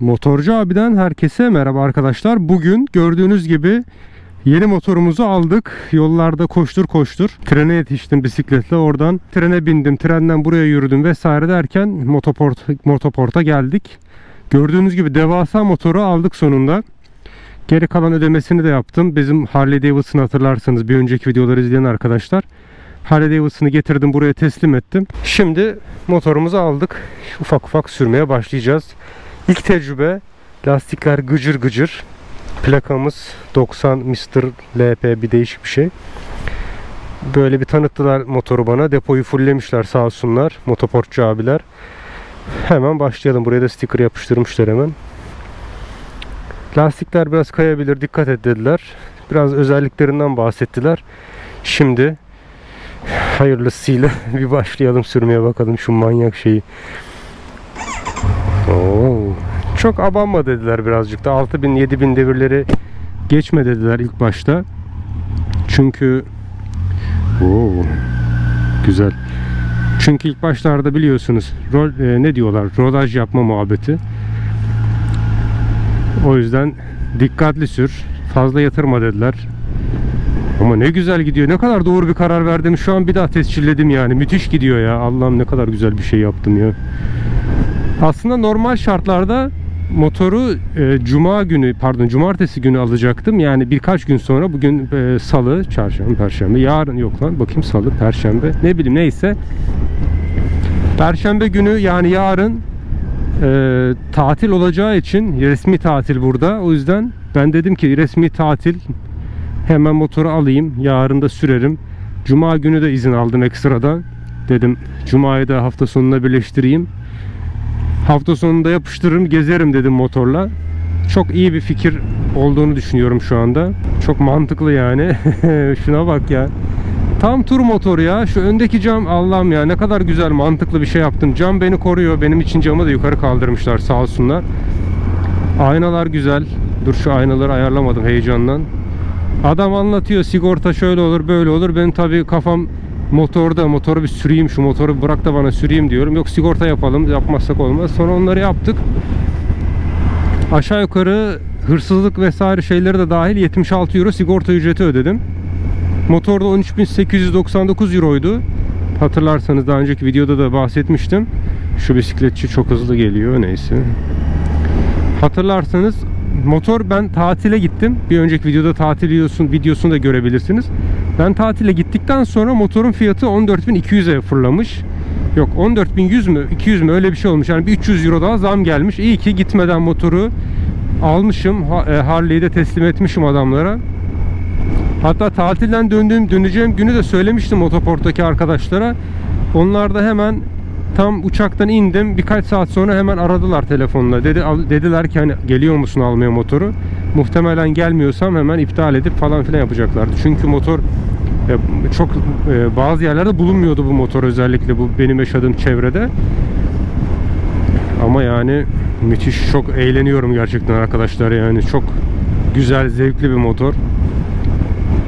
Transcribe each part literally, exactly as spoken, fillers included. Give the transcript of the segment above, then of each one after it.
Motorcu abiden herkese merhaba arkadaşlar. Bugün gördüğünüz gibi yeni motorumuzu aldık. Yollarda koştur koştur trene yetiştim bisikletle, oradan trene bindim, trenden buraya yürüdüm vesaire derken Motorport, Motorport'a geldik. Gördüğünüz gibi devasa motoru aldık sonunda. Geri kalan ödemesini de yaptım. Bizim Harley Davidson'ı hatırlarsanız, bir önceki videoları izleyen arkadaşlar, Harley Davidson'ı getirdim, buraya teslim ettim. Şimdi motorumuzu aldık, ufak ufak sürmeye başlayacağız. İlk tecrübe, lastikler gıcır gıcır. Plakamız doksan mister L P, bir değişik bir şey. Böyle bir tanıttılar motoru bana. Depoyu fulllemişler sağ olsunlar, Motorportcu abiler. Hemen başlayalım. Buraya da sticker yapıştırmışlar hemen. Lastikler biraz kayabilir, dikkat et dediler. Biraz özelliklerinden bahsettiler. Şimdi hayırlısıyla bir başlayalım sürmeye, bakalım şu manyak şeyi. Oo, çok abanma dediler birazcık da. altı bin yedi bin devirleri geçme dediler ilk başta. Çünkü oo, güzel. Çünkü ilk başlarda biliyorsunuz rol, e, ne diyorlar? Rodaj yapma muhabbeti. O yüzden dikkatli sür, fazla yatırma dediler. Ama ne güzel gidiyor. Ne kadar doğru bir karar verdim. Şu an bir daha tescilledim yani. Müthiş gidiyor ya. Allah'ım ne kadar güzel bir şey yaptım ya. Aslında normal şartlarda motoru e, cuma günü, pardon cumartesi günü alacaktım. Yani birkaç gün sonra, bugün e, salı, çarşamba, perşembe, yarın yok lan bakayım salı, perşembe, ne bileyim neyse. Perşembe günü yani yarın e, tatil olacağı için, resmi tatil burada. O yüzden ben dedim ki resmi tatil, hemen motoru alayım, yarın da sürerim. Cuma günü de izin aldım ekstradan. Dedim cuma'yı da hafta sonuna birleştireyim. Hafta sonunda yapıştırırım, gezerim dedim motorla. Çok iyi bir fikir olduğunu düşünüyorum şu anda. Çok mantıklı yani. Şuna bak ya. Tam tur motoru ya. Şu öndeki cam, Allah'ım ya ne kadar güzel, mantıklı bir şey yaptım. Cam beni koruyor. Benim için camı da yukarı kaldırmışlar sağ olsunlar. Aynalar güzel. Dur şu aynaları ayarlamadım heyecandan. Adam anlatıyor sigorta şöyle olur böyle olur. Benim tabii kafam motorda, motoru bir süreyim, şu motoru bırak da bana süreyim diyorum. Yok sigorta yapalım, yapmazsak olmaz. Sonra onları yaptık. Aşağı yukarı hırsızlık vesaire şeyleri de dahil yetmiş altı euro sigorta ücreti ödedim. Motorda on üç bin sekiz yüz doksan dokuz euroydu. Hatırlarsanız daha önceki videoda da bahsetmiştim. Şu bisikletçi çok hızlı geliyor, neyse. Hatırlarsanız motor, ben tatile gittim. Bir önceki videoda tatil videosunu da görebilirsiniz. Ben tatile gittikten sonra motorun fiyatı on dört bin iki yüze fırlamış. Yok on dört bin yüz mü iki yüz mü öyle bir şey olmuş. Yani bir üç yüz euro daha zam gelmiş. İyi ki gitmeden motoru almışım. Harley'i de teslim etmişim adamlara. Hatta tatilden döndüğüm, döneceğim günü de söylemiştim Motorport'taki arkadaşlara. Onlar da hemen tam uçaktan indim, birkaç saat sonra hemen aradılar telefonla. Dedi, dediler ki hani geliyor musun almaya motoru? Muhtemelen gelmiyorsam hemen iptal edip falan filan yapacaklardı. Çünkü motor çok, bazı yerlerde bulunmuyordu bu motor, özellikle bu benim yaşadığım çevrede. Ama yani müthiş, çok eğleniyorum gerçekten arkadaşlar, yani çok güzel, zevkli bir motor.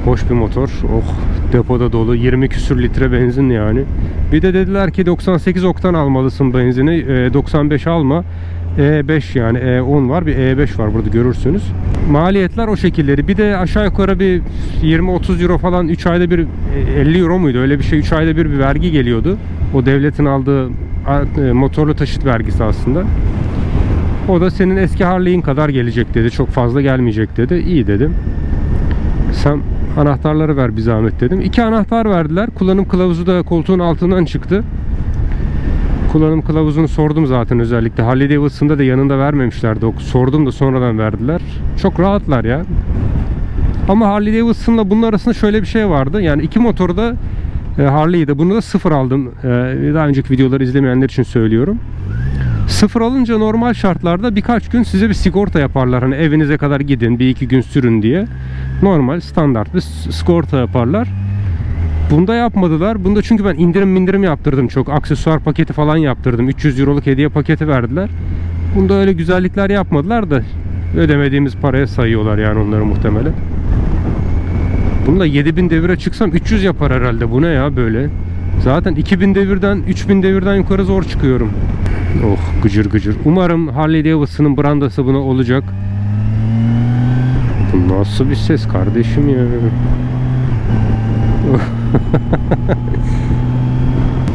Hoş bir motor. Oh, depoda dolu, yirmi küsür litre benzin yani. Bir de dediler ki doksan sekiz oktan almalısın benzini, e, doksan beş alma. E beş yani E on var, bir E beş var burada, görürsünüz. Maliyetler o şekilleri. Bir de aşağı yukarı bir yirmi otuz euro falan, üç ayda bir, elli euro muydu öyle bir şey, üç ayda bir bir vergi geliyordu. O devletin aldığı motorlu taşıt vergisi aslında. O da senin eski Harley'in kadar gelecek dedi, çok fazla gelmeyecek dedi. İyi dedim. Sen anahtarları ver bir zahmet dedim. İki anahtar verdiler. Kullanım kılavuzu da koltuğun altından çıktı. Kullanım kılavuzunu sordum zaten özellikle. Harley Davidson'da da yanında vermemişlerdi. Sordum da sonradan verdiler. Çok rahatlar ya. Ama Harley Davidson'la bunun arasında şöyle bir şey vardı. Yani iki motoru da, Harley'i de bunu da sıfır aldım. Daha önceki videoları izlemeyenler için söylüyorum. Sıfır alınca normal şartlarda birkaç gün size bir sigorta yaparlar. Hani evinize kadar gidin, bir iki gün sürün diye. Normal, standart bir sigorta yaparlar. Bunda yapmadılar. Bunda çünkü ben indirim indirim yaptırdım çok. Aksesuar paketi falan yaptırdım. üç yüz euroluk hediye paketi verdiler. Bunda öyle güzellikler yapmadılar da ödemediğimiz paraya sayıyorlar yani onları muhtemelen. Bununla yedi bin devire çıksam üç yüz yapar herhalde. Bu ne ya böyle? Zaten iki bin devirden, üç bin devirden yukarı zor çıkıyorum. Oh, gıcır gıcır. Umarım Harley Davidson'ın brandası buna olacak. Bu nasıl bir ses kardeşim ya.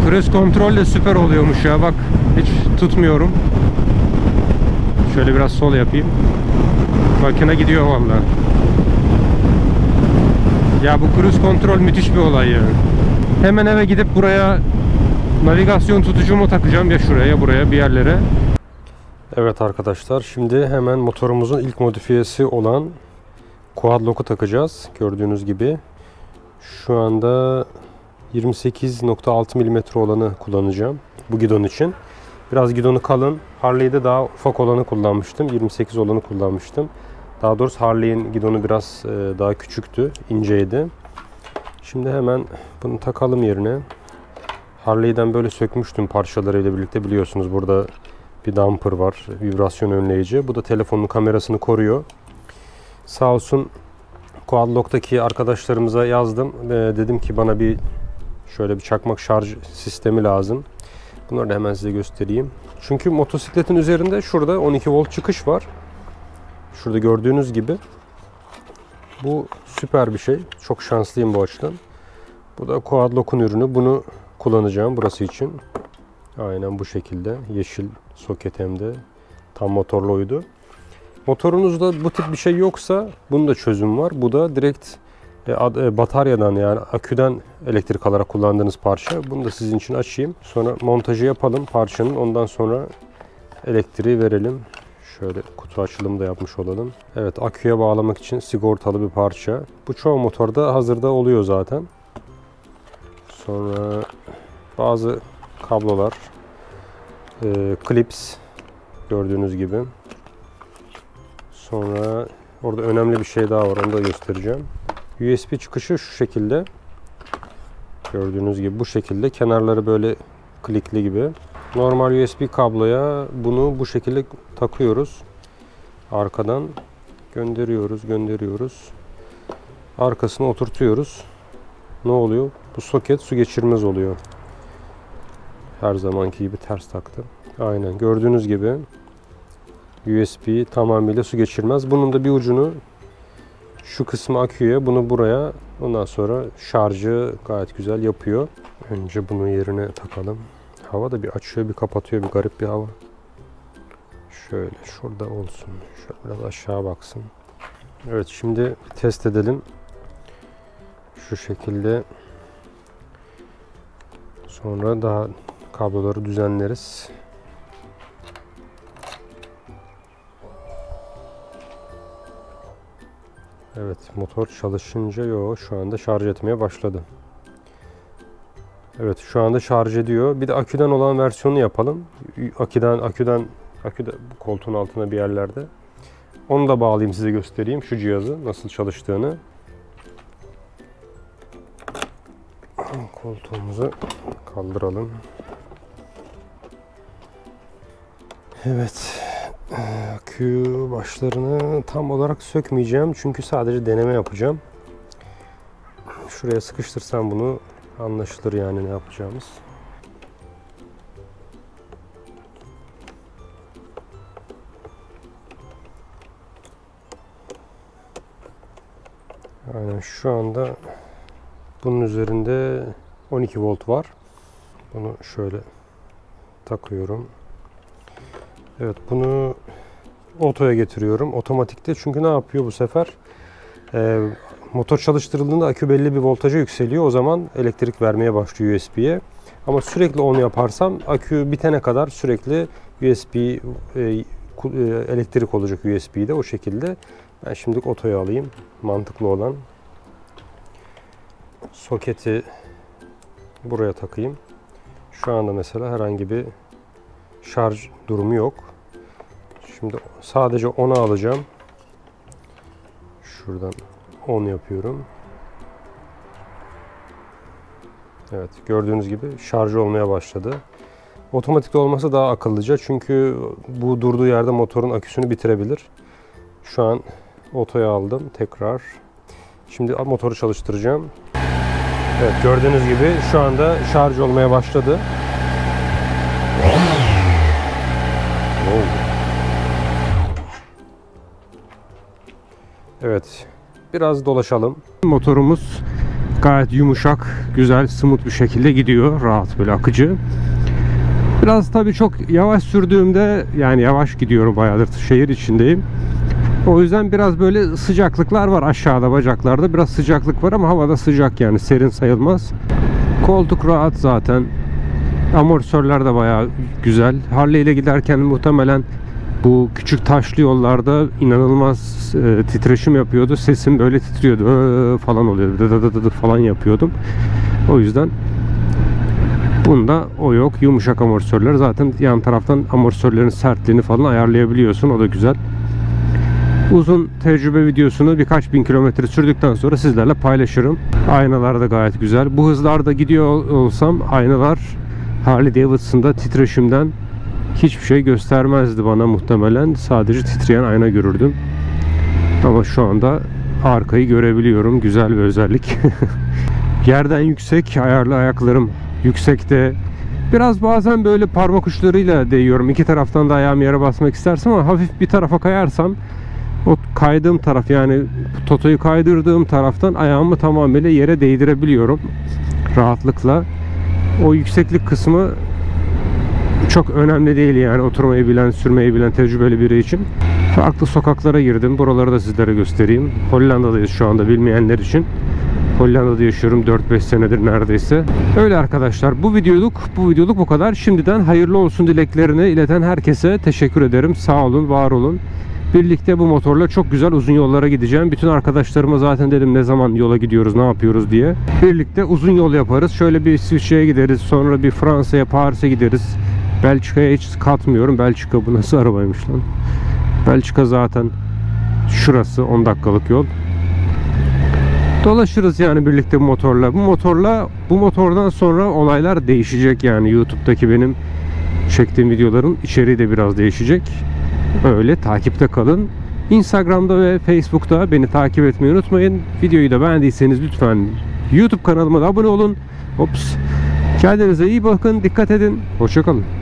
Cruise kontrol de süper oluyormuş ya, bak hiç tutmuyorum. Şöyle biraz sol yapayım. Makine gidiyor vallahi. Ya bu cruise kontrol müthiş bir olay ya. Hemen eve gidip buraya navigasyon tutucumu takacağım ya, şuraya, buraya, bir yerlere. Evet arkadaşlar, şimdi hemen motorumuzun ilk modifiyesi olan Quad-Lock'u takacağız. Gördüğünüz gibi şu anda yirmi sekiz nokta altı milimetre olanı kullanacağım bu gidon için. Biraz gidonu kalın. Harley'de daha ufak olanı kullanmıştım. yirmi sekiz olanı kullanmıştım. Daha doğrusu Harley'in gidonu biraz daha küçüktü, inceydi. Şimdi hemen bunu takalım yerine. Harley'den böyle sökmüştüm parçalarıyla birlikte, biliyorsunuz. Burada bir damper var, vibrasyon önleyici. Bu da telefonun kamerasını koruyor. Sağ olsun Quad-Lock'taki arkadaşlarımıza yazdım. Ee, dedim ki bana bir şöyle bir çakmak şarj sistemi lazım. Bunları da hemen size göstereyim. Çünkü motosikletin üzerinde şurada on iki volt çıkış var. Şurada gördüğünüz gibi. Bu süper bir şey. Çok şanslıyım bu açıdan. Bu da Quad-Lock'un ürünü. Bunu kullanacağım burası için. Aynen bu şekilde. Yeşil soket hem de. Tam motorlu uydu. Motorunuzda bu tip bir şey yoksa bunun da çözüm var. Bu da direkt e, e, bataryadan, yani aküden elektrik alarak kullandığınız parça. Bunu da sizin için açayım. Sonra montajı yapalım parçanın. Ondan sonra elektriği verelim. Şöyle kutu açılımı da yapmış olalım. Evet, aküye bağlamak için sigortalı bir parça. Bu çoğu motorda hazırda oluyor zaten. Sonra bazı kablolar, e, klips gördüğünüz gibi. Sonra orada önemli bir şey daha var, onu da göstereceğim. U S B çıkışı şu şekilde. Gördüğünüz gibi bu şekilde. Kenarları böyle klikli gibi. Normal U S B kabloya bunu bu şekilde takıyoruz. Arkadan gönderiyoruz, gönderiyoruz. Arkasına oturtuyoruz. Ne oluyor? Bu soket su geçirmez oluyor. Her zamanki gibi ters taktım. Aynen gördüğünüz gibi. U S B tamamıyla su geçirmez. Bunun da bir ucunu şu kısmı aküye, bunu buraya. Ondan sonra şarjı gayet güzel yapıyor. Önce bunu yerine takalım. Hava da bir açıyor, bir kapatıyor. Bir garip bir hava. Şöyle şurada olsun. Şöyle biraz aşağı baksın. Evet, şimdi test edelim. Şu şekilde. Sonra daha kabloları düzenleriz. Evet, motor çalışınca yok, şu anda şarj etmeye başladı. Evet, şu anda şarj ediyor. Bir de aküden olan versiyonu yapalım. Aküden, aküden, aküde koltuğun altında bir yerlerde. Onu da bağlayayım, size göstereyim şu cihazı nasıl çalıştığını. Koltuğumuzu kaldıralım. Evet. Akü başlarını tam olarak sökmeyeceğim çünkü sadece deneme yapacağım. Şuraya sıkıştırsam bunu anlaşılır yani ne yapacağımız. Yani şu anda bunun üzerinde on iki volt var. Bunu şöyle takıyorum. Evet, bunu otoya getiriyorum. Otomatikte, çünkü ne yapıyor bu sefer? Ee, motor çalıştırıldığında akü belli bir voltaja yükseliyor. O zaman elektrik vermeye başlıyor U S B'ye. Ama sürekli onu yaparsam akü bitene kadar sürekli U S B e, elektrik olacak U S B'de o şekilde. Ben şimdilik otoya alayım. Mantıklı olan. Soketi buraya takayım. Şu anda mesela herhangi bir şarj durumu yok. Şimdi sadece ona alacağım. Şuradan on yapıyorum. Evet, gördüğünüz gibi şarj olmaya başladı. Otomatikte olması daha akıllıca çünkü bu durduğu yerde motorun aküsünü bitirebilir. Şu an otoya aldım tekrar. Şimdi motoru çalıştıracağım. Evet, gördüğünüz gibi şu anda şarj olmaya başladı. Evet, biraz dolaşalım. Motorumuz gayet yumuşak, güzel, smooth bir şekilde gidiyor. Rahat, böyle akıcı. Biraz tabii çok yavaş sürdüğümde, yani yavaş gidiyorum, bayağıdır şehir içindeyim. O yüzden biraz böyle sıcaklıklar var aşağıda, bacaklarda biraz sıcaklık var ama havada sıcak, yani serin sayılmaz. Koltuk rahat zaten. Amortisörler de bayağı güzel. Harley ile giderken muhtemelen bu küçük taşlı yollarda inanılmaz e, titreşim yapıyordu. Sesim böyle titriyordu. Ee, falan oluyordu. Dı dı dı dı dı falan yapıyordum. O yüzden bunda o yok. Yumuşak amortisörler. Zaten yan taraftan amortisörlerin sertliğini falan ayarlayabiliyorsun. O da güzel. Uzun tecrübe videosunu birkaç bin kilometre sürdükten sonra sizlerle paylaşırım. Aynalar da gayet güzel. Bu hızlarda gidiyor olsam aynalar Harley Davidson'da titreşimden hiçbir şey göstermezdi bana muhtemelen. Sadece titreyen ayna görürdüm. Ama şu anda arkayı görebiliyorum. Güzel bir özellik. Yerden yüksek, ayarlı ayaklarım yüksekte. Biraz bazen böyle parmak uçlarıyla değiyorum. İki taraftan da ayağımı yere basmak istersem ama hafif bir tarafa kayarsam o kaydığım taraf, yani totoyu kaydırdığım taraftan ayağımı tamamıyla yere değdirebiliyorum. Rahatlıkla. O yükseklik kısmı çok önemli değil yani oturmayı bilen, sürmeyi bilen, tecrübeli biri için. Farklı sokaklara girdim. Buraları da sizlere göstereyim. Hollanda'dayız şu anda, bilmeyenler için. Hollanda'da yaşıyorum dört beş senedir neredeyse. Öyle arkadaşlar, bu videoluk bu videoluk bu kadar. Şimdiden hayırlı olsun dileklerini ileten herkese teşekkür ederim. Sağ olun, var olun. Birlikte bu motorla çok güzel uzun yollara gideceğim. Bütün arkadaşlarıma zaten dedim ne zaman yola gidiyoruz, ne yapıyoruz diye. Birlikte uzun yol yaparız. Şöyle bir İsviçre'ye gideriz, sonra bir Fransa'ya, Paris'e gideriz. Belçika'ya hiç katmıyorum. Belçika bu nasıl arabaymış lan? Belçika zaten şurası on dakikalık yol. Dolaşırız yani birlikte bu motorla. Bu motorla, bu motordan sonra olaylar değişecek yani. YouTube'daki benim çektiğim videoların içeriği de biraz değişecek. Öyle takipte kalın. Instagram'da ve Facebook'ta beni takip etmeyi unutmayın. Videoyu da beğendiyseniz lütfen YouTube kanalıma da abone olun. Ops. Kendinize iyi bakın, dikkat edin. Hoşça kalın.